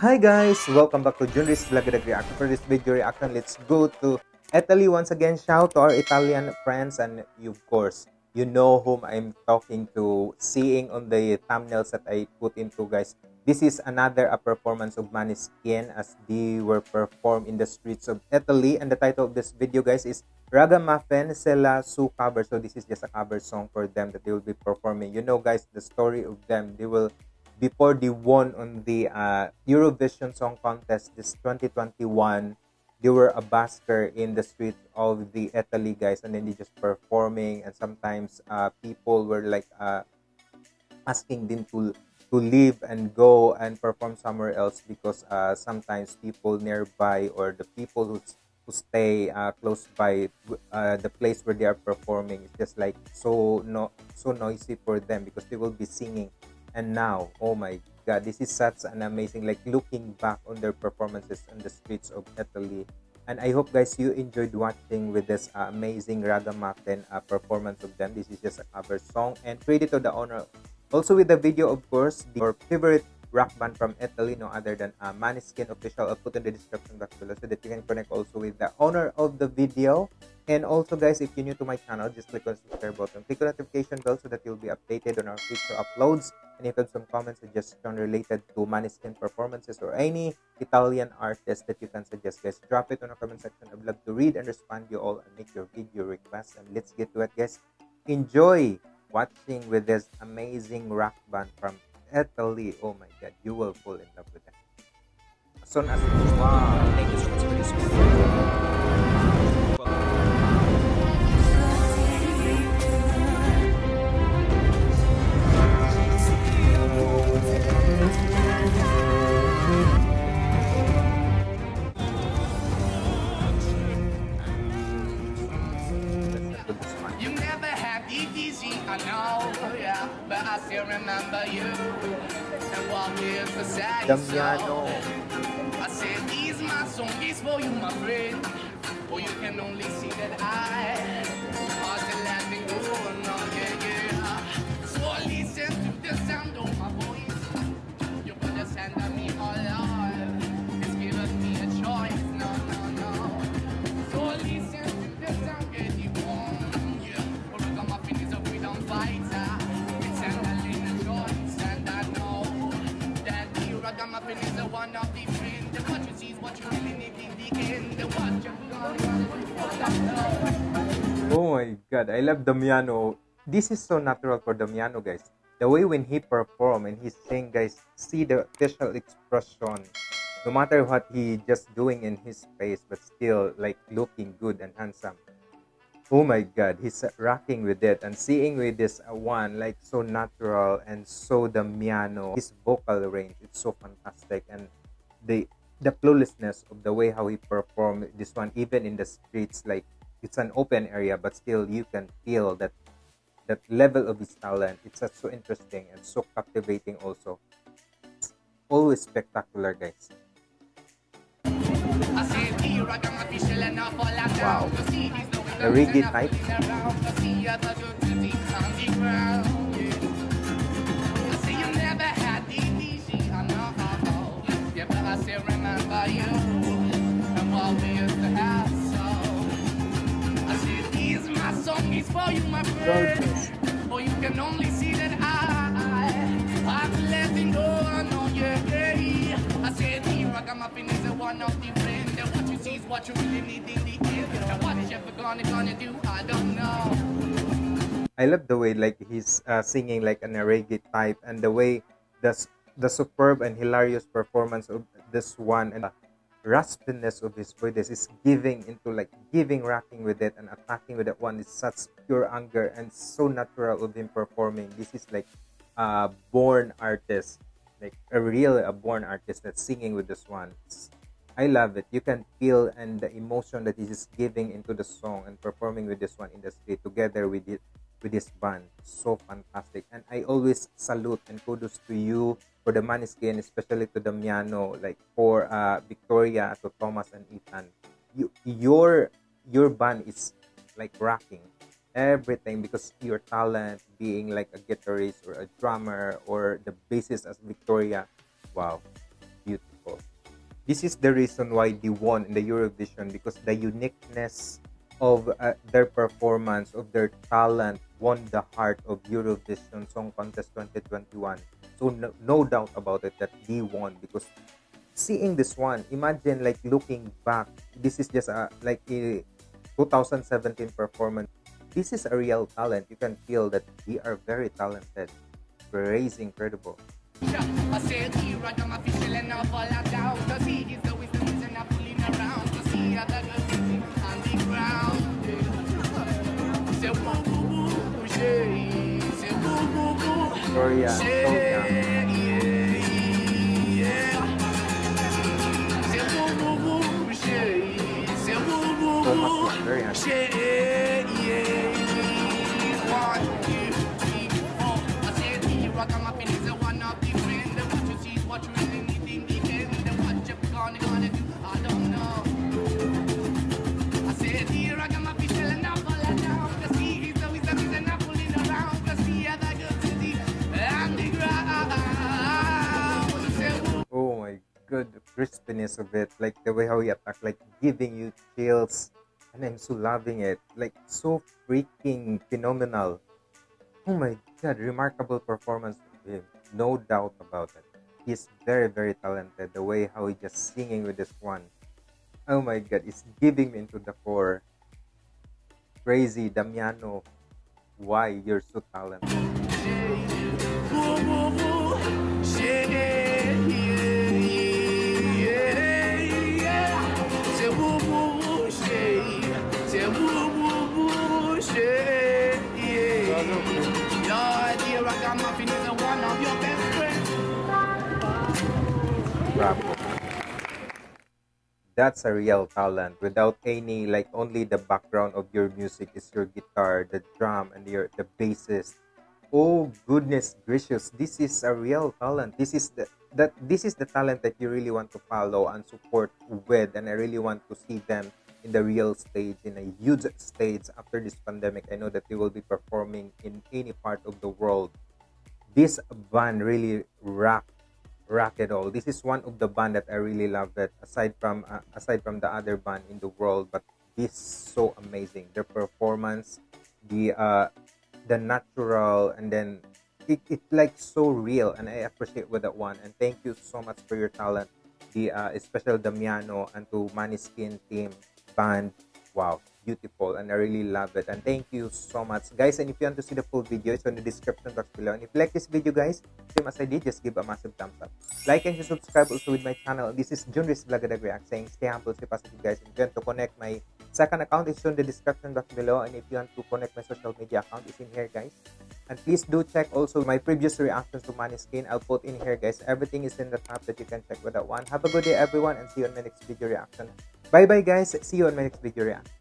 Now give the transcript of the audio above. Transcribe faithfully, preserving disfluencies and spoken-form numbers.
Hi guys, welcome back to Junrys Vloggadag reaction. For this video reaction, let's go to Italy once again. Shout to our Italian friends, and you, of course, you know whom I'm talking to, seeing on the thumbnails that I put into, guys. This is another a performance of Måneskin as they were performed in the streets of Italy, and the title of this video, guys, is Ragamuffin Sella Su Cover. So this is just a cover song for them that they will be performing. You know, guys, the story of them. They will, before they won on the uh, Eurovision Song Contest this twenty twenty-one, they were a busker in the streets of the Italy, guys, and then they just performing, and sometimes uh, people were like uh, asking them to to leave and go and perform somewhere else because uh, sometimes people nearby or the people who, who stay uh, close by uh, the place where they are performing is just like so no so noisy for them because they will be singing. And now, oh my god, this is such an amazing, like, looking back on their performances on the streets of Italy. And I hope, guys, you enjoyed watching with this uh, amazing Ragamuffin uh, performance of them. This is just a cover song, and credit to the owner. Also with the video, of course, your favorite rock band from Italy, no other than uh, Måneskin Official. I'll put in the description box below so that you can connect also with the owner of the video. And also, guys, if you're new to my channel, just click on the subscribe button, click the notification bell so that you'll be updated on our future uploads. And if you have some comments, suggestion related to Måneskin performances or any Italian artist that you can suggest, guys, drop it on the comment section. I'd love to read and respond to you all and make your video requests. And let's get to it, guys. Enjoy watching with this amazing rock band from Italy. Oh my god, you will fall in love with them. As soon as wow, thank you so much for this video. You never have it easy, I know, yeah, but I still remember you. Damiano. I said these my song is for you, my friend. Oh, you can only see that I was the laughing go on, yeah, yeah. So listen to the sound of my voice. You put the sound at me all out. It's given me a choice. No, no, no. So listen to the sound that you want. Yeah. Or look at my fingers up, we don't fight. Ragamuffin is the one of the friend. The what you see is what you really need in the end. The what you know. Oh my god, I love Damiano. This is so natural for Damiano, guys. The way when he perform and he sing, guys, see the facial expression. No matter what he just doing in his face, but still like looking good and handsome. Oh my god, he's rocking with it and seeing with this one, like, so natural and so Damiano. His vocal range, it's so fantastic, and the the cluelessness of the way how he performed this one, even in the streets, like, it's an open area, but still you can feel that that level of his talent. It's just so interesting and so captivating also. It's always spectacular, guys. Wow. A reggae type. Oh, you can only see that I I'm letting go on your day. I said the Ragamuffin is the one of the friends. What you see is what you really need in the end. What is ever gonna gonna do? I don't know. I love the way, like, he's uh, singing like an reggae type, and the way the the superb and hilarious performance of this one, and the raspiness of his voice is giving into, like, giving, rocking with it and attacking with that one. It's such pure anger and so natural of him performing. This is like a born artist, like a real a born artist that's singing with this one. It's, I love it. You can feel and the emotion that he is giving into the song and performing with this one in the street together with it, with this band. So fantastic. And I always salute and kudos to you for the Måneskin, especially to Damiano, like for uh, Victoria, to Thomas and Ethan. You, your your band is like rocking everything because your talent being like a guitarist or a drummer or the bassist as Victoria. Wow, beautiful. This is the reason why they won in the Eurovision, because the uniqueness of uh, their performance, of their talent, won the heart of Eurovision Song Contest twenty twenty-one. So no, no doubt about it that they won, because seeing this one, imagine like looking back, this is just a, like a twenty seventeen performance. This is a real talent. You can feel that they are very talented. Praise incredible. Victoria, Thomas is very happy. The crispiness of it, like the way how he attacked, like giving you chills, and I'm so loving it, like so freaking phenomenal. Oh my god, remarkable performance of him, no doubt about it. He's very very talented. The way how he just singing with this one, oh my god, it's giving me into the core. Crazy Damiano, why you're so talented. Ragamuffin is one of your best friends. Bravo. That's a real talent without any, like only the background of your music is your guitar, the drum, and your the bassist. Oh goodness gracious, this is a real talent. This is the that this is the talent that you really want to follow and support with, and I really want to see them in the real stage, in a huge stage after this pandemic. I know that they will be performing in any part of the world. This band really rocked, rocked it all. This is one of the band that I really love it, aside from uh, aside from the other band in the world, but this so amazing. Their performance, the uh the natural, and then it, it like so real, and I appreciate with that one. And thank you so much for your talent, the uh, special Damiano, and to Måneskin team band. Wow, beautiful, and I really love it. And thank you so much guys, and if you want to see the full video, it's on the description box below. And if you like this video guys, same as I did, just give a massive thumbs up, like, and subscribe also with my channel. This is Junrys Vloggadag React saying stay humble, stay positive guys. If you want to connect, my second account is on the description box below, and if you want to connect my social media account, it's in here guys. And please do check also my previous reactions to Måneskin. I'll put in here guys, everything is in the tab that you can check with that one. Have a good day everyone, and see you on my next video reaction. Bye bye guys, see you on my next video reaction.